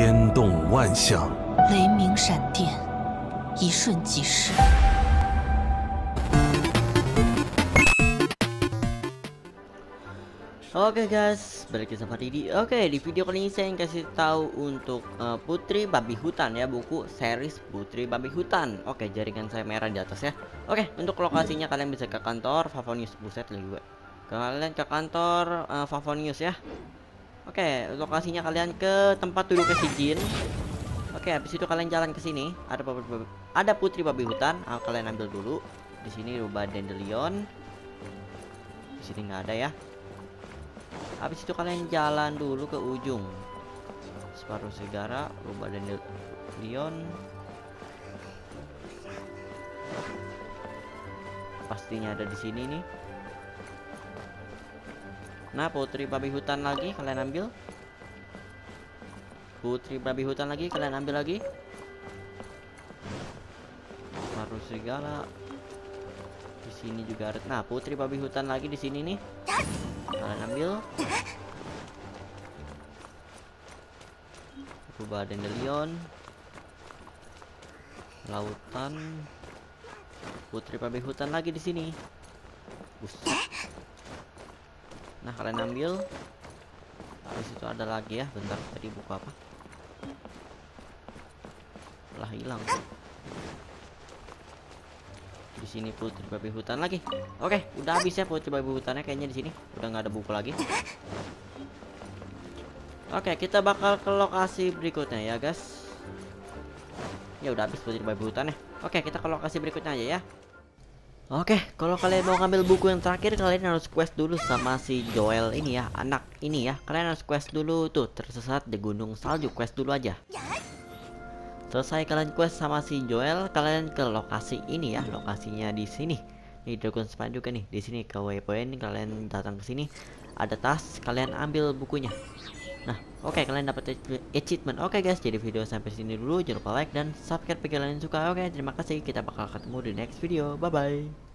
牵动万象。雷鸣闪电，一瞬即逝。Oke guys, balik lagi sama Didi. Oke, di video kali ini saya ingin kasih tahu untuk Putri Babi Hutan ya, buku series Putri Babi Hutan. Oke, jaringan saya merah di atas ya. Oke, untuk lokasinya kalian bisa ke kantor Favonius. Buset lagi gue. Kalian ke kantor Favonius ya. Oke, lokasinya kalian ke tempat duduk si jin. Oke, habis itu kalian jalan ke sini. Ada Putri Babi Hutan. Kalian ambil dulu. Di sini rubah Dandelion. Di sini nggak ada ya. Habis itu kalian jalan dulu ke ujung. Separuh segara, rubah Dandelion. Pastinya ada di sini nih. Nah, Putri Babi Hutan lagi kalian ambil. Putri Babi Hutan lagi kalian ambil lagi. Harus segala. Di sini juga ada. Nah, Putri Babi Hutan lagi di sini nih. Kalian ambil. Rubah Dandelion. Lautan. Putri Babi Hutan lagi di sini. Buset. Nah, kalian ambil. Habis itu ada lagi ya. Bentar, tadi buku apa? Lah, hilang. Di sini Putri Babi Hutan lagi. Oke, udah habis ya Putri Babi Hutannya kayaknya di sini. Udah nggak ada buku lagi. Oke, kita bakal ke lokasi berikutnya ya, guys. Ya udah habis Putri Babi Hutannya. Oke, kita ke lokasi berikutnya aja ya. Oke, kalau kalian mau ngambil buku yang terakhir, kalian harus quest dulu sama si Joel ini ya, anak ini ya. Kalian harus quest dulu tuh, tersesat di gunung salju, quest dulu aja. Selesai kalian quest sama si Joel, kalian ke lokasi ini ya, lokasinya di sini. Di Dragon Spanduk nih, di sini ke waypoint, kalian datang ke sini. Ada tas, kalian ambil bukunya. Nah, oke, kalian dapat achievement. Oke guys, jadi video sampai sini dulu. Jangan lupa like dan subscribe bagi kalian yang suka. Oke, terima kasih. Kita bakal ketemu di next video. Bye bye.